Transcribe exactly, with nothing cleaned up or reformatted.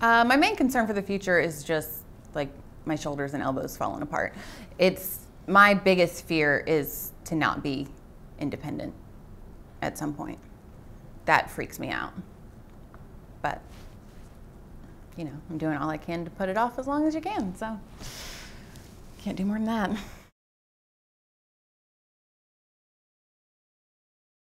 Uh, my main concern for the future is just like my shoulders and elbows falling apart. It's my biggest fear is to not be independent at some point. That freaks me out. But you know, I'm doing all I can to put it off as long as you can, so can't do more than that.